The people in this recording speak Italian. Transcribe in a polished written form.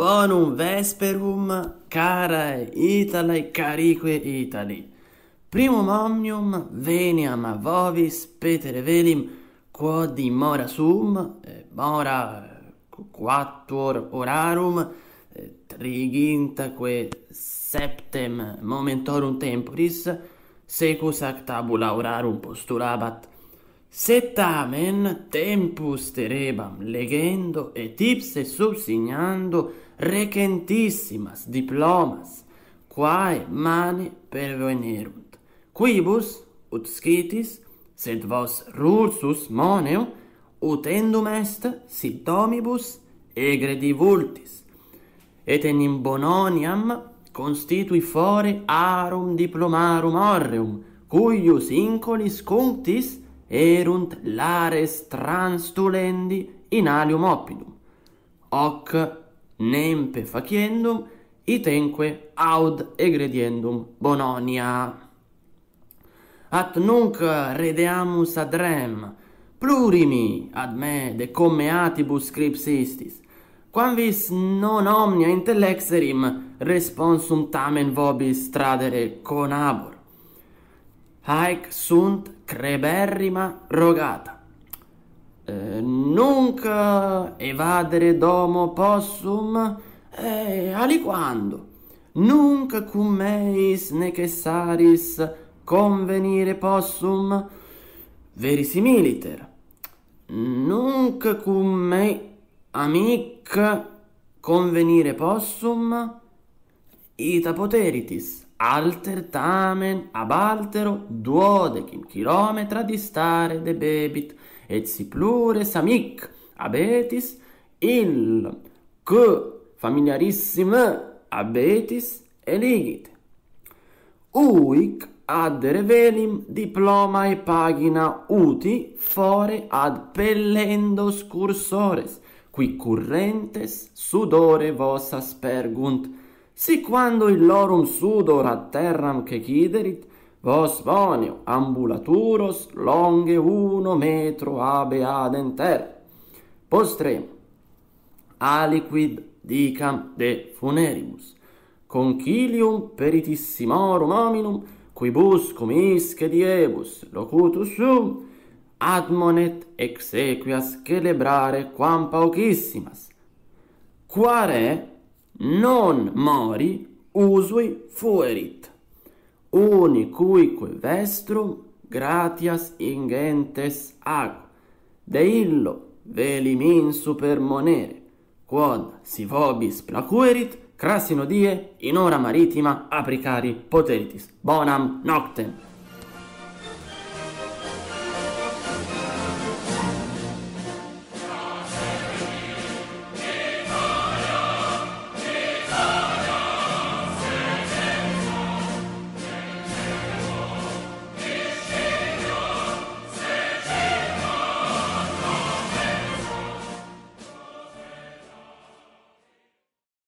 Bonum vesperum, carae Italae, carique Itali. Primum omnium veniam a vovis, petere velim, quod in mora sum, mora quattuor orarum, trigintaque septem momentorum temporis, secus ac tabula orarum postulabat. Setamen tempus terebam legendo et ipse subsignando recentissimas diplomas, quae mane pervenerunt, quibus ut scitis, sed vos rursus moneo, utendum est sit domibus egredi vultis, et enim Bononiam constitui fore arum diplomarum orreum, cuius incolis cunctis erunt lares transtulendi in alium oppidum, hoc nempe faciendum, itenque aud egrediendum Bononia. At nunc redeamus ad rem, plurimi ad me de commeatibus scripsistis, quamvis non omnia intellexerim responsum tamen vobis tradere conabor. Haec sunt creberrima rogata. Nunc evadere domo possum, aliquando, nunc cum meis necessaris convenire possum, verisimiliter, nunc cum mei amic convenire possum, ita poteritis, alter tamen ab altero duodecim kilometra distare debebit, et si plures amic abetis, il que familiarissime abetis eligit. Uic ad revelim diplomae pagina uti fore ad pellendos cursores, qui currentes sudore vos aspergunt, si quando il lorum sudor ad terram ceciderit, vos boneo ambulaturos longe 1 metro habe ad enter. Postrem, aliquid dicam de funeribus, concilium peritissimorum hominum, quibuscum isce diebus locutus sum, admonet exequias celebrare quam paucissimas, quare non mori usui fuerit, unicuique vestrum gratias ingentes ago, de illo velim insuper monere, quod si vobis placuerit, crassino die in ora maritima apricari poteritis. Bonam noctem.